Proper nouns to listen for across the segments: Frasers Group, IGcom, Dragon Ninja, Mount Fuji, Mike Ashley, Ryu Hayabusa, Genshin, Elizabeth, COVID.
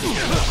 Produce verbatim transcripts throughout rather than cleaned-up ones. Ugh!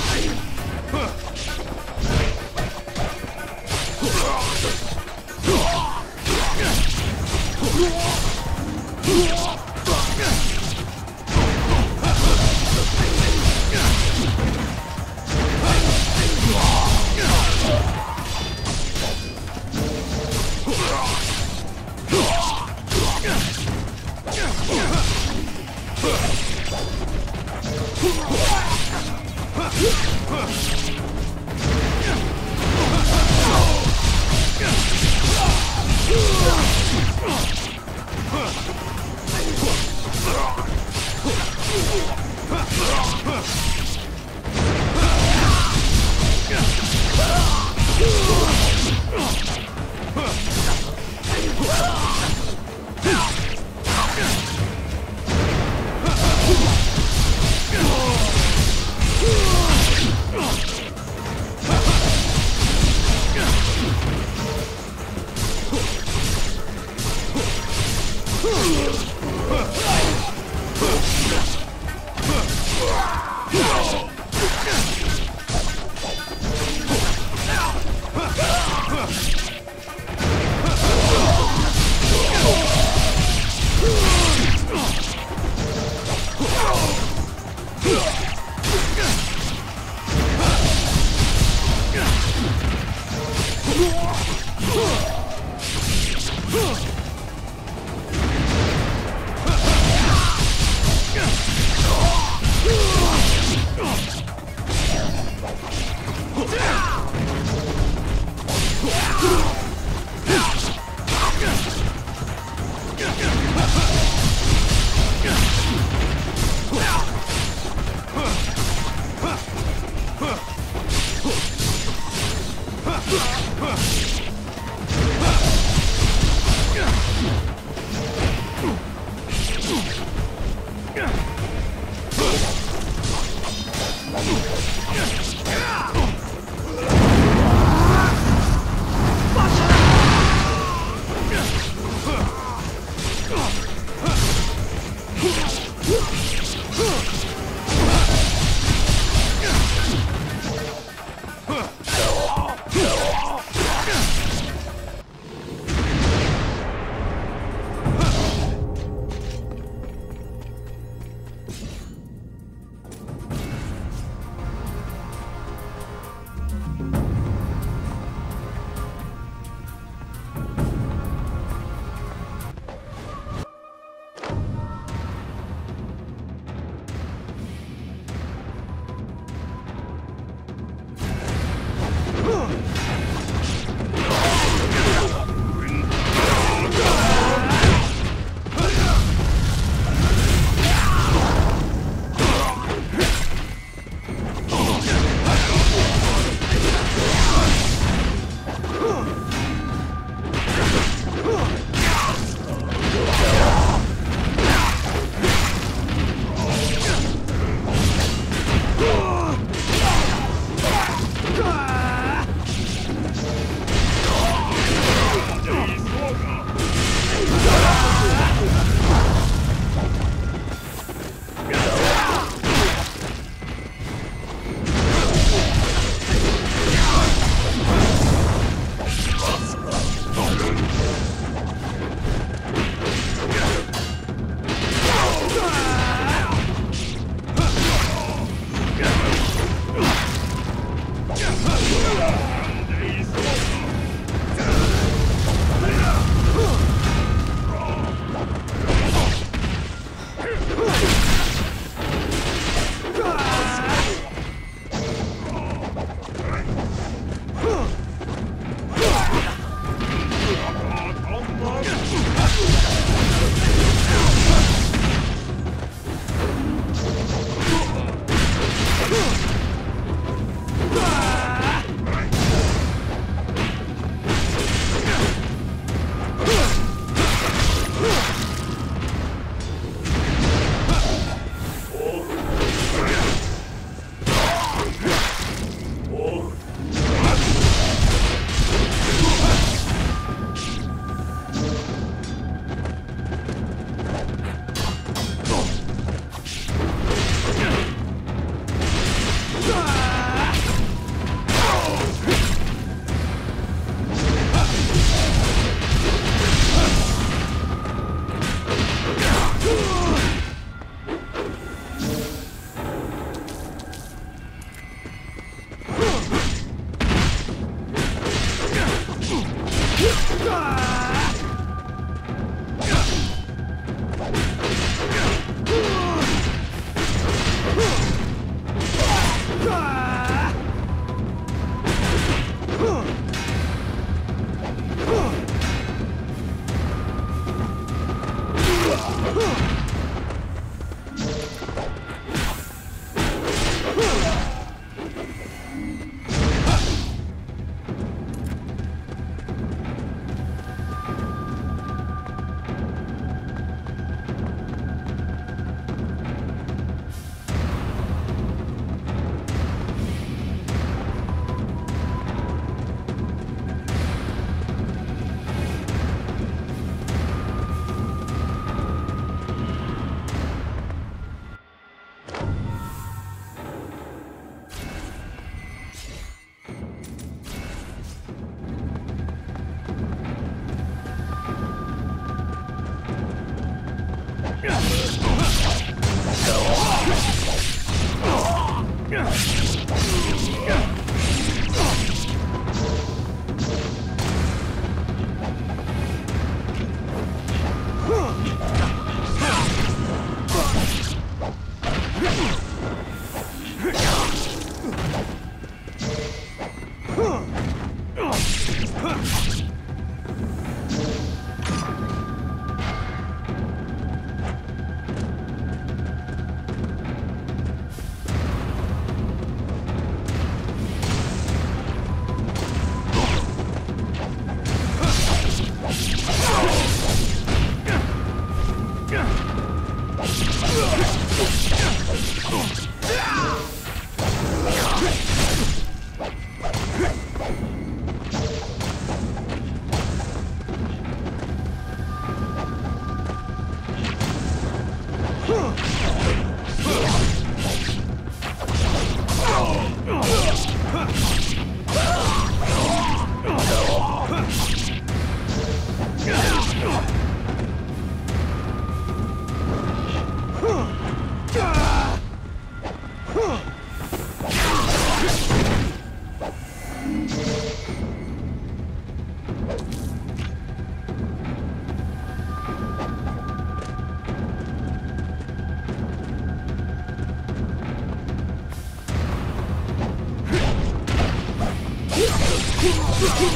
Hey!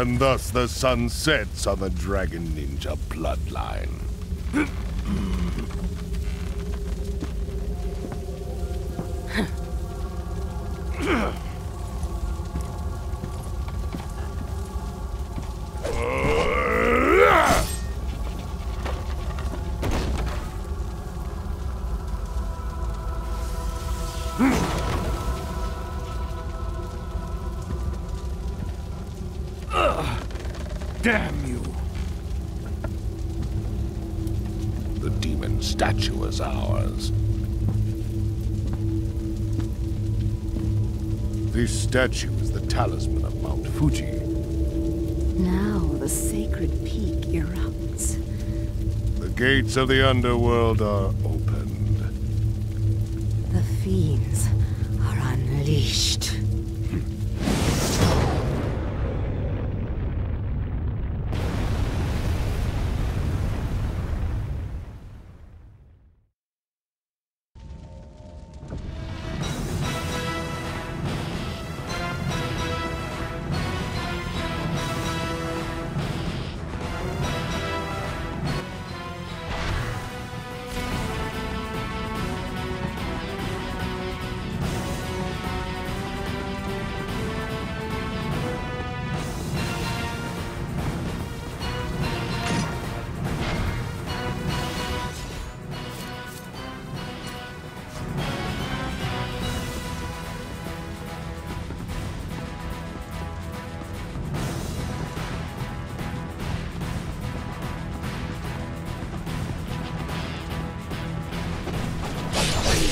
And thus the sun sets on the Dragon Ninja bloodline. Damn you! The demon statue is ours. This statue is the talisman of Mount Fuji. Now the sacred peak erupts. The gates of the underworld are opened. The fiends are unleashed.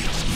Let's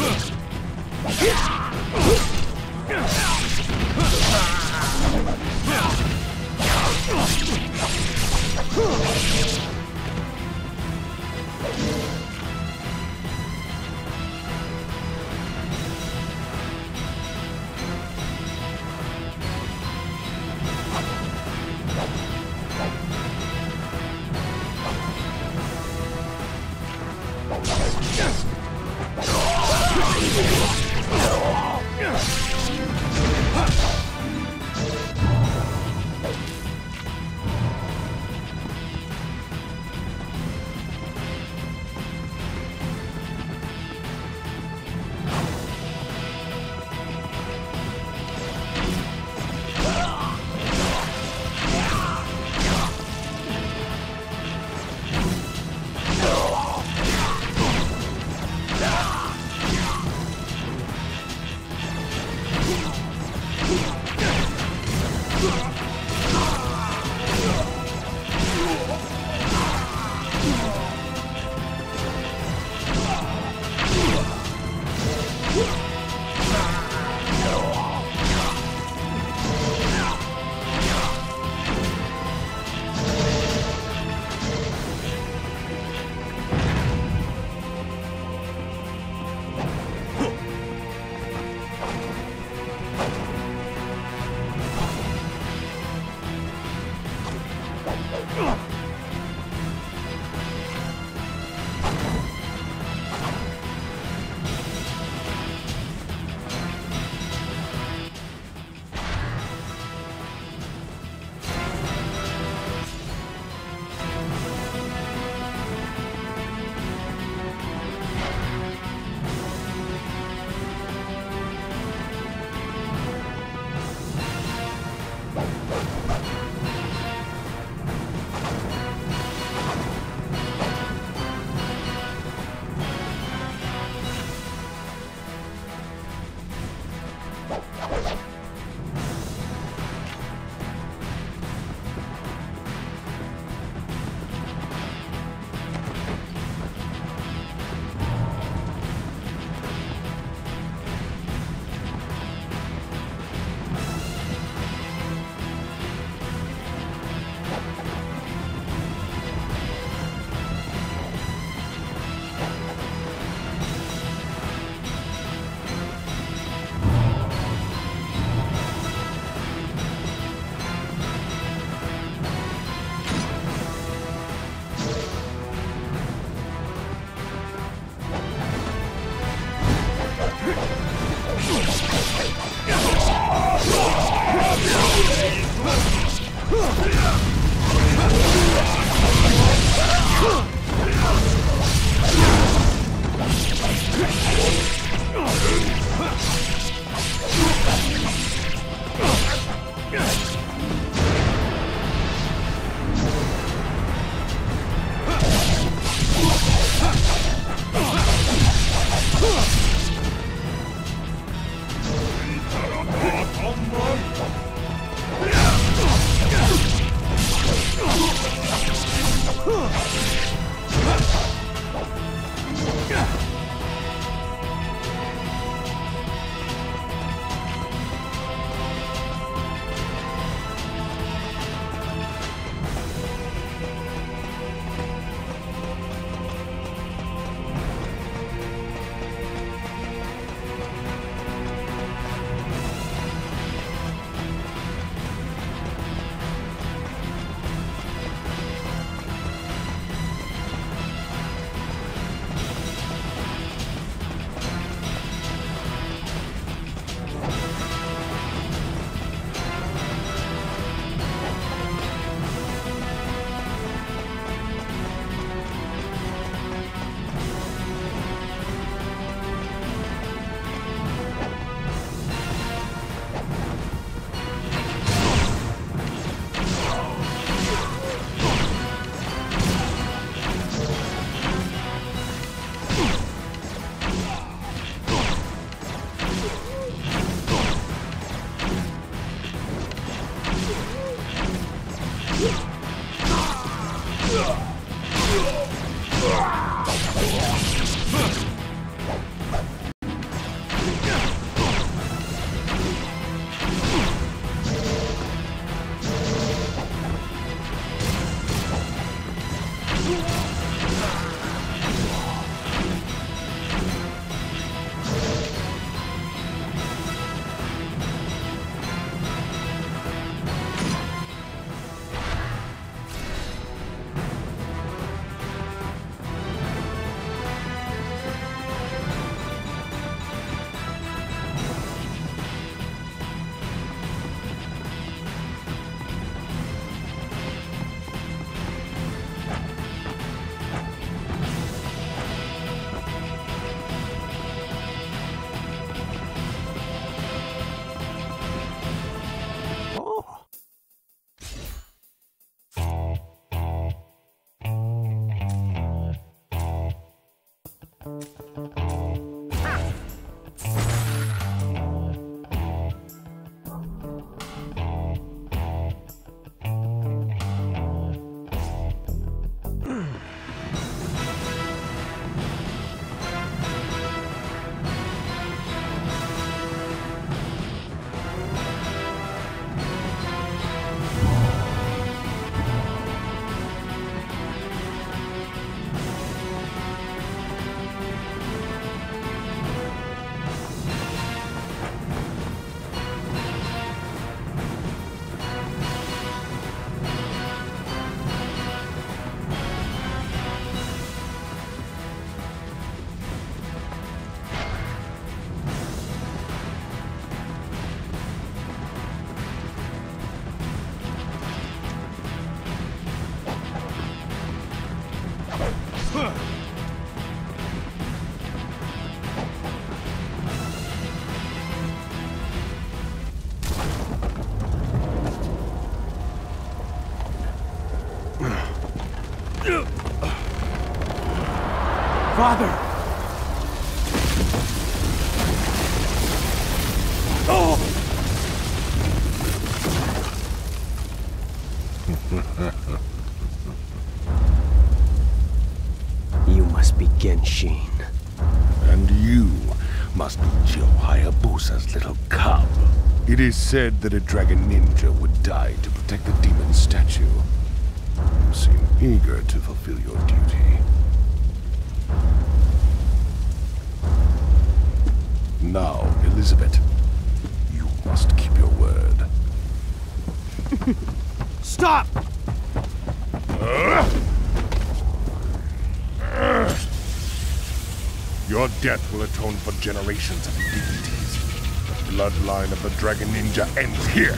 go. Father! Oh! You must be Genshin. And you must be Ryu Hayabusa's little cub. It is said that a dragon ninja would die to protect the demon statue. You seem eager to fulfill your duty. Now, Elizabeth, you must keep your word. Stop! Uh, uh, your death will atone for generations of indignities. The bloodline of the Dragon Ninja ends here.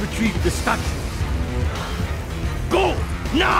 Retrieve the statue. Go now.